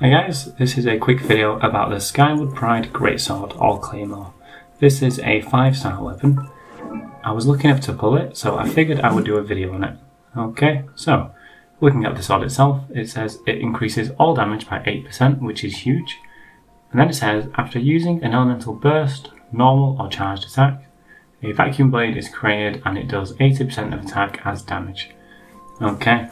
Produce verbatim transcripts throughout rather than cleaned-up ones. Hi guys, this is a quick video about the Skyward Pride Greatsword or Claymore. This is a five star weapon. I was lucky enough to pull it, so I figured I would do a video on it. Okay, so looking at the sword itself, it says it increases all damage by eight percent, which is huge. And then it says, after using an elemental burst, normal or charged attack, a vacuum blade is created and it does eighty percent of attack as damage. Okay.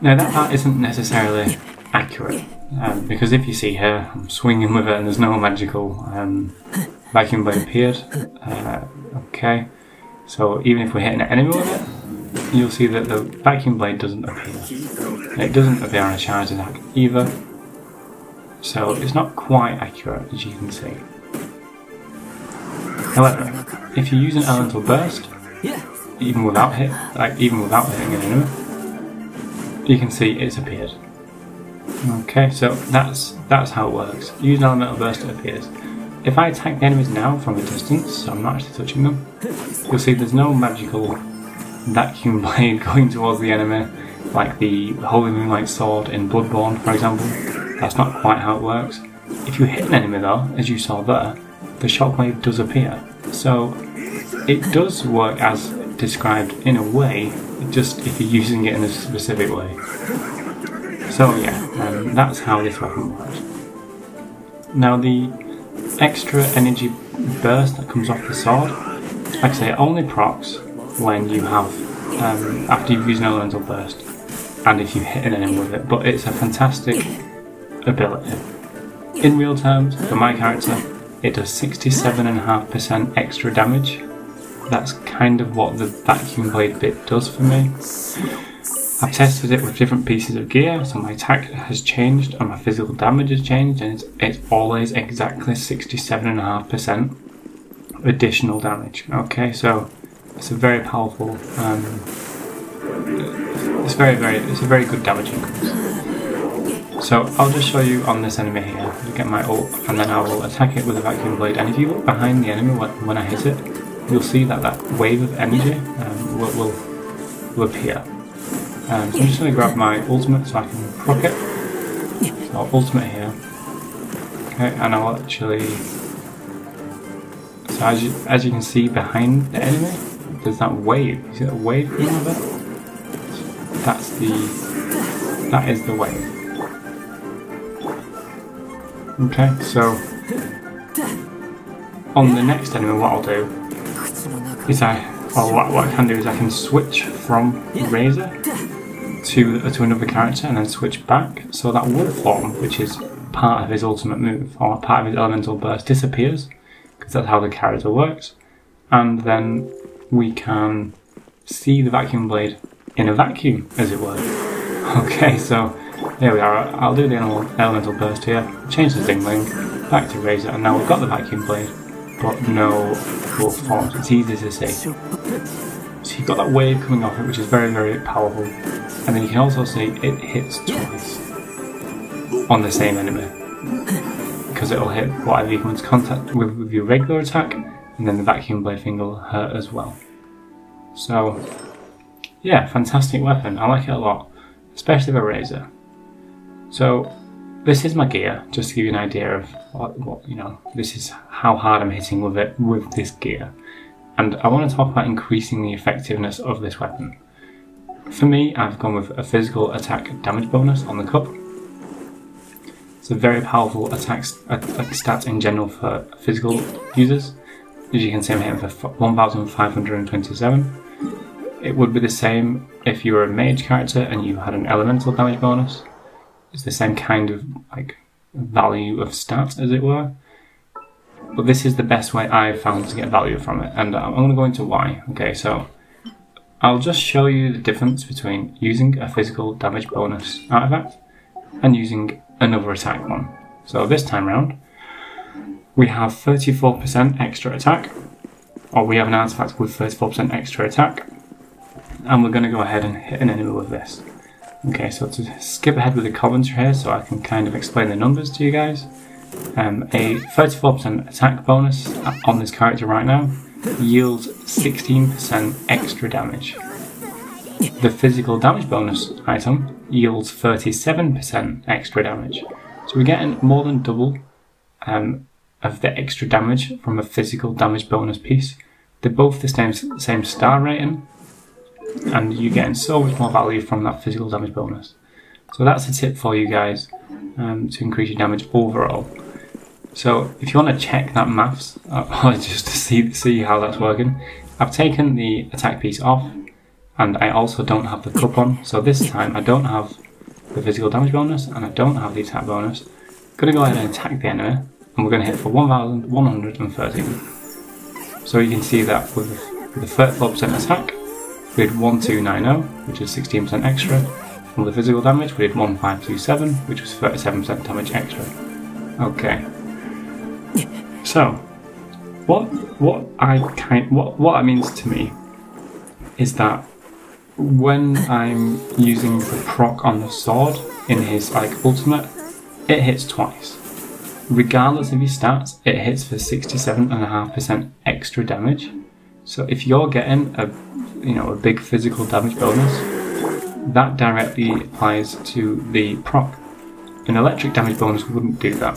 Now that part isn't necessarily accurate, um, because if you see here, I'm swinging with it and there's no magical um, vacuum blade appeared. Uh, okay, so even if we're hitting an enemy with it, you'll see that the vacuum blade doesn't appear. And it doesn't appear on a charged attack either, so it's not quite accurate as you can see. However, if you use an elemental burst, even without hit, like even without hitting an enemy, you can see it's appeared. Okay, so that's that's how it works. Use an elemental burst, it appears. If I attack the enemies now from a distance, so I'm not actually touching them, you'll see there's no magical vacuum blade going towards the enemy, like the Holy Moonlight Sword in Bloodborne, for example. That's not quite how it works. If you hit an enemy though, as you saw there, the shockwave does appear. So it does work as described in a way, just if you're using it in a specific way. So yeah, um, that's how this weapon works. Now the extra energy burst that comes off the sword, like I say, it only procs when you have, um, after you've used an elemental burst, and if you hit an enemy with it, but it's a fantastic ability. In real terms, for my character, it does sixty-seven point five percent extra damage. That's kind of what the vacuum blade bit does for me. I've tested it with different pieces of gear, so my attack has changed and my physical damage has changed, and it's, it's always exactly sixty-seven point five percent additional damage. Okay, so it's a very powerful, um, it's very, very, it's a very good damage increase. So I'll just show you on this enemy here. I'll get my ult, and then I will attack it with a vacuum blade. And if you look behind the enemy when, when I hit it, you'll see that that wave of energy um, will, will, will appear. Um, so I'm just going to grab my ultimate so I can proc it. So ultimate here. Okay, and I'll actually... So as you, as you can see behind the enemy, there's that wave. You see that wave coming over there? That's the... that is the wave. Okay, so... on the next enemy, what I'll do is I... well, what, what I can do is I can switch from Razor to, to another character and then switch back, so that wood form, which is part of his ultimate move, or part of his elemental burst, disappears, because that's how the character works, and then we can see the vacuum blade in a vacuum, as it were. Okay, so there we are. I'll do the elemental burst here, change the ding-ling, back to Razor, and now we've got the vacuum blade, but no wolf forms. It's easy to see. So you've got that wave coming off it, which is very, very powerful. And then you can also see it hits twice on the same enemy, because it'll hit whatever you come into contact with with your regular attack, and then the vacuum blade thing will hurt as well. So yeah, fantastic weapon. I like it a lot, especially the Razor. So this is my gear, just to give you an idea of what, what, you know, this is how hard I'm hitting with it with this gear. And I want to talk about increasing the effectiveness of this weapon. For me, I've gone with a physical attack damage bonus on the cup. It's a very powerful attack stat in general for physical users. As you can see, I'm hitting for one thousand five hundred twenty-seven. It would be the same if you were a mage character and you had an elemental damage bonus. It's the same kind of like value of stat, as it were. But this is the best way I've found to get value from it, and I'm going to go into why. Okay, so I'll just show you the difference between using a physical damage bonus artifact and using another attack one. So this time round, we have thirty-four percent extra attack, or we have an artifact with thirty-four percent extra attack, and we're going to go ahead and hit an enemy with this. Okay, so to skip ahead with the commentary here so I can kind of explain the numbers to you guys. Um, a thirty-four percent attack bonus on this character right now yields sixteen percent extra damage. The physical damage bonus item yields thirty-seven percent extra damage. So we're getting more than double um, of the extra damage from a physical damage bonus piece. They're both the same, same star rating, and you're getting so much more value from that physical damage bonus. So that's a tip for you guys um, to increase your damage overall. So if you want to check that maths, or just to see, see how that's working, I've taken the attack piece off, and I also don't have the cup on, so this time I don't have the physical damage bonus and I don't have the attack bonus. I'm going to go ahead and attack the enemy, and we're going to hit for one thousand one hundred thirteen. So you can see that with the thirty-four percent attack, we did one two nine zero, which is sixteen percent extra. From the physical damage, we did one five two seven, which was thirty-seven percent damage extra. Okay. So, what what I kind what what it means to me is that when I'm using the proc on the sword in his like ultimate, it hits twice. Regardless of your stats, it hits for sixty-seven point five percent extra damage. So if you're getting a you know a big physical damage bonus, that directly applies to the proc. An electric damage bonus wouldn't do that.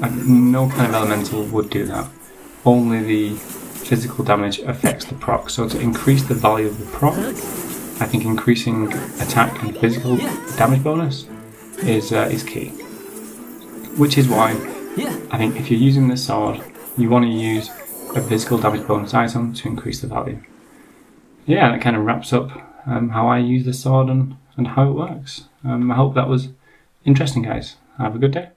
No kind of elemental would do that. Only the physical damage affects the proc. So to increase the value of the proc, I think increasing attack and physical damage bonus is uh, is key. Which is why I think if you're using this sword, you want to use a physical damage bonus item to increase the value. Yeah, that kind of wraps up um, how I use the sword and, and how it works. Um, I hope that was interesting, guys. Have a good day.